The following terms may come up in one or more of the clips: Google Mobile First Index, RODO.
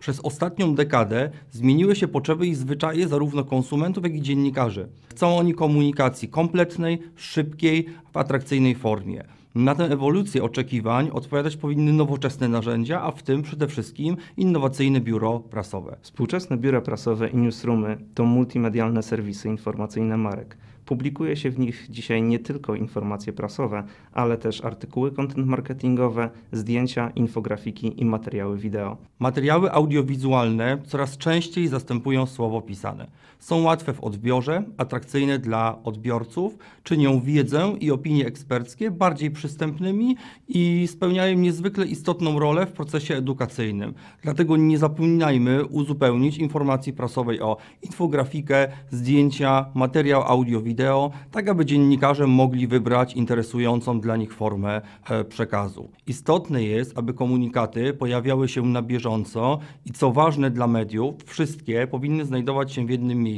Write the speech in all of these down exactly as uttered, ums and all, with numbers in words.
Przez ostatnią dekadę zmieniły się potrzeby i zwyczaje zarówno konsumentów, jak i dziennikarzy. Chcą oni komunikacji kompletnej, szybkiej, w atrakcyjnej formie. Na tę ewolucję oczekiwań odpowiadać powinny nowoczesne narzędzia, a w tym przede wszystkim innowacyjne biuro prasowe. Współczesne biura prasowe i newsroomy to multimedialne serwisy informacyjne marek. Publikuje się w nich dzisiaj nie tylko informacje prasowe, ale też artykuły content marketingowe, zdjęcia, infografiki i materiały wideo. Materiały audiowizualne coraz częściej zastępują słowo pisane. Są łatwe w odbiorze, atrakcyjne dla odbiorców, czynią wiedzę i opinie eksperckie bardziej przystępnymi i spełniają niezwykle istotną rolę w procesie edukacyjnym. Dlatego nie zapominajmy uzupełnić informacji prasowej o infografikę, zdjęcia, materiał audio-wideo, tak aby dziennikarze mogli wybrać interesującą dla nich formę przekazu. Istotne jest, aby komunikaty pojawiały się na bieżąco i co ważne dla mediów, wszystkie powinny znajdować się w jednym miejscu,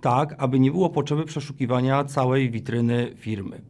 tak aby nie było potrzeby przeszukiwania całej witryny firmy.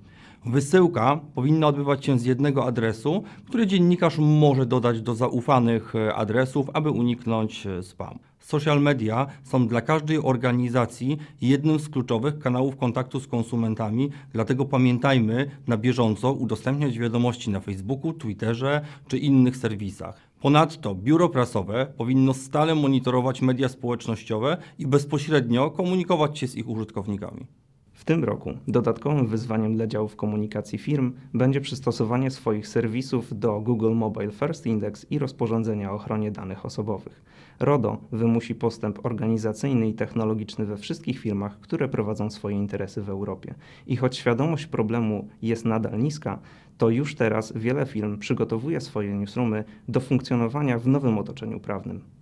Wysyłka powinna odbywać się z jednego adresu, który dziennikarz może dodać do zaufanych adresów, aby uniknąć spamu. Social media są dla każdej organizacji jednym z kluczowych kanałów kontaktu z konsumentami, dlatego pamiętajmy na bieżąco udostępniać wiadomości na Facebooku, Twitterze czy innych serwisach. Ponadto biuro prasowe powinno stale monitorować media społecznościowe i bezpośrednio komunikować się z ich użytkownikami. W tym roku dodatkowym wyzwaniem dla działów komunikacji firm będzie przystosowanie swoich serwisów do Google Mobile First Index i rozporządzenia o ochronie danych osobowych. RODO wymusi postęp organizacyjny i technologiczny we wszystkich firmach, które prowadzą swoje interesy w Europie. I choć świadomość problemu jest nadal niska, to już teraz wiele firm przygotowuje swoje newsroomy do funkcjonowania w nowym otoczeniu prawnym.